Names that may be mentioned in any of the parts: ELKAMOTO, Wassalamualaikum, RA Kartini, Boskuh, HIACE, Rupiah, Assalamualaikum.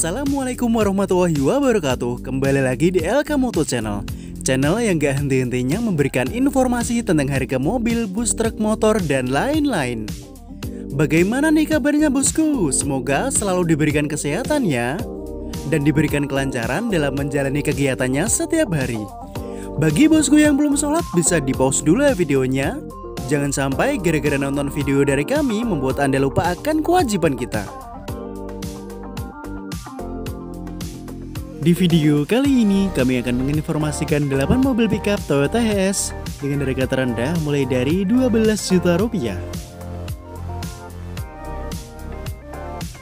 Assalamualaikum warahmatullahi wabarakatuh. Kembali lagi di ELKAMOTO Channel. Channel yang gak henti-hentinya memberikan informasi tentang harga mobil, bus, truk, motor, dan lain-lain. Bagaimana nih kabarnya bosku? Semoga selalu diberikan kesehatan ya, dan diberikan kelancaran dalam menjalani kegiatannya setiap hari. Bagi bosku yang belum sholat, bisa di-pause dulu ya videonya. Jangan sampai gara-gara nonton video dari kami membuat Anda lupa akan kewajiban kita. Di video kali ini kami akan menginformasikan 8 mobil pickup Toyota HIACE dengan harga terendah mulai dari 12 juta rupiah.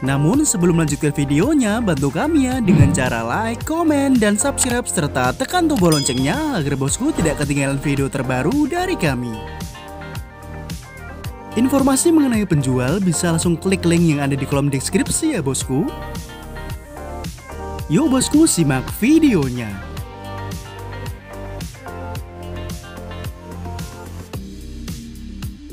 Namun sebelum lanjutkan videonya, bantu kami ya dengan cara like, komen, dan subscribe serta tekan tombol loncengnya agar bosku tidak ketinggalan video terbaru dari kami. Informasi mengenai penjual bisa langsung klik link yang ada di kolom deskripsi ya bosku. Yuk bosku, simak videonya.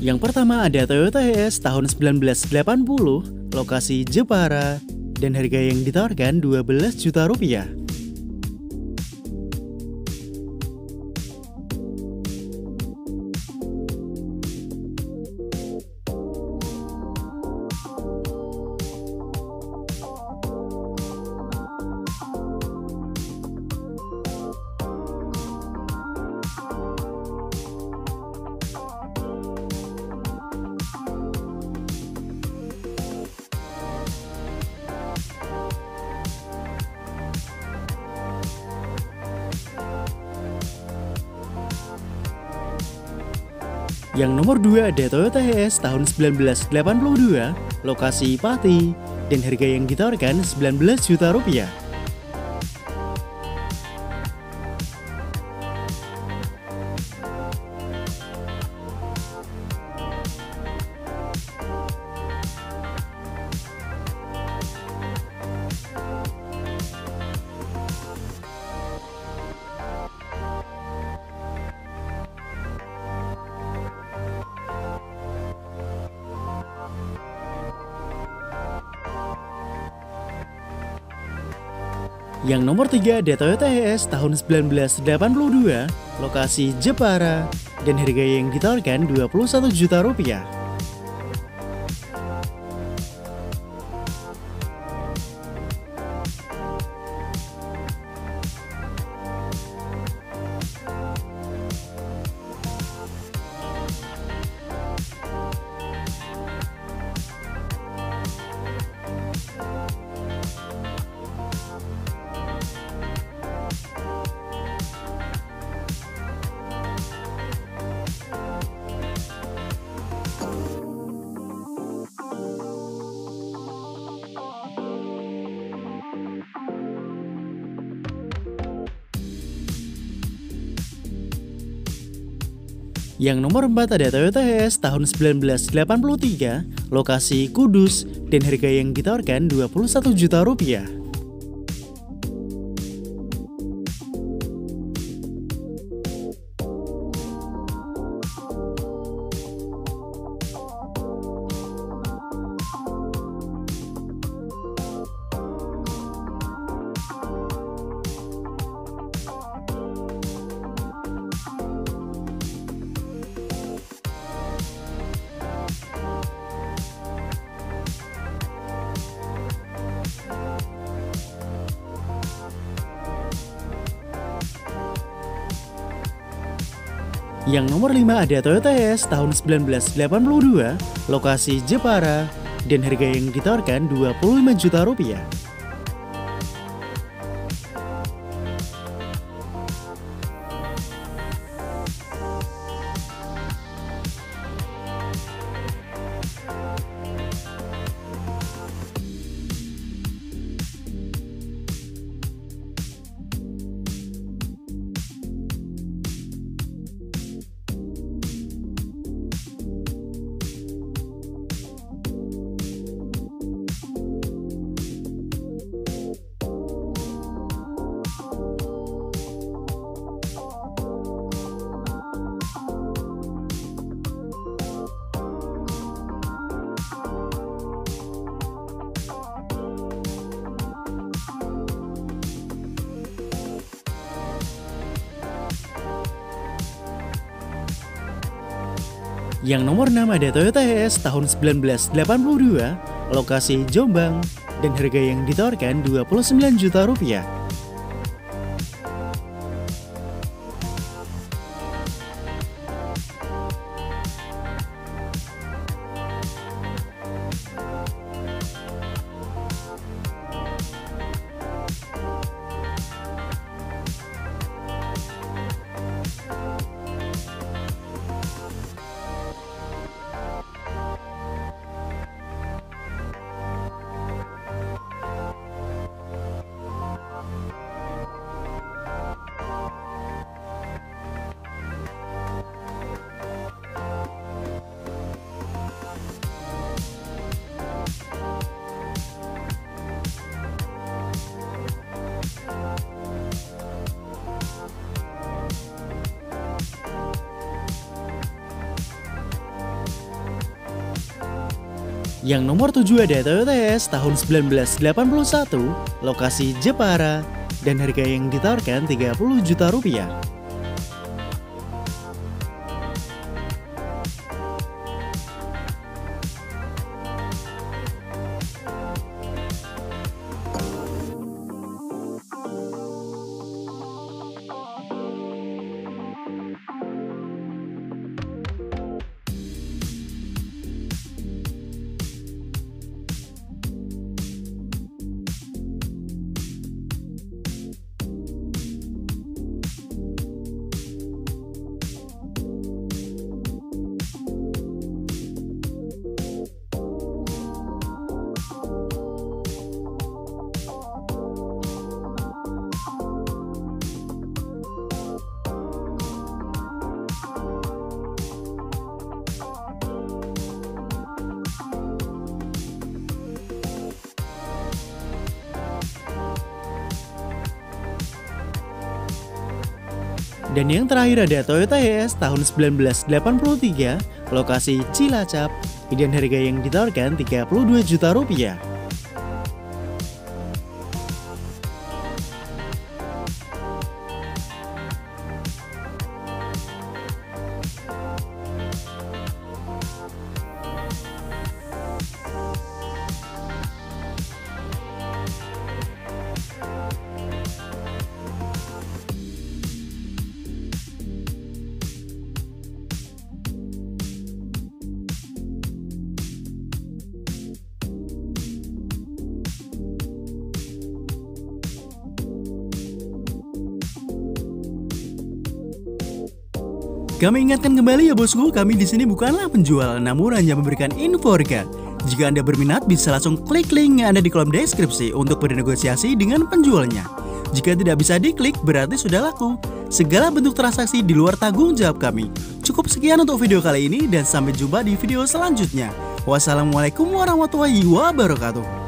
Yang pertama ada Toyota HIACE tahun 1980, lokasi Jepara, dan harga yang ditawarkan 12 juta rupiah. Yang nomor 2 ada Toyota HIACE tahun 1982, lokasi Pati, dan harga yang ditawarkan 19 juta rupiah. Yang nomor 3 ada Toyota HIACE tahun 1982, lokasi Jepara, dan harga yang ditawarkan 21 juta rupiah. Yang nomor 4 ada Toyota HIACE tahun 1983, lokasi Kudus, dan harga yang ditawarkan 21 juta rupiah. Yang nomor 5 ada Toyota HIACE tahun 1982, lokasi Jepara, dan harga yang ditawarkan 25 juta rupiah. yang nomor 6 ada Toyota HIACE tahun 1982, lokasi Jombang, dan harga yang ditawarkan Rp29 juta. Yang nomor 7 ada Toyota HIACE tahun 1981, lokasi Jepara, dan harga yang ditawarkan Rp30 juta. Dan yang terakhir ada Toyota HIACE tahun 1983, lokasi Cilacap, dan harga yang ditawarkan Rp32 juta. Kami ingatkan kembali ya bosku, kami di sini bukanlah penjual, namun hanya memberikan info harga. Jika Anda berminat, bisa langsung klik link yang ada di kolom deskripsi untuk bernegosiasi dengan penjualnya. Jika tidak bisa diklik, berarti sudah laku. Segala bentuk transaksi di luar tanggung jawab kami. Cukup sekian untuk video kali ini dan sampai jumpa di video selanjutnya. Wassalamualaikum warahmatullahi wabarakatuh.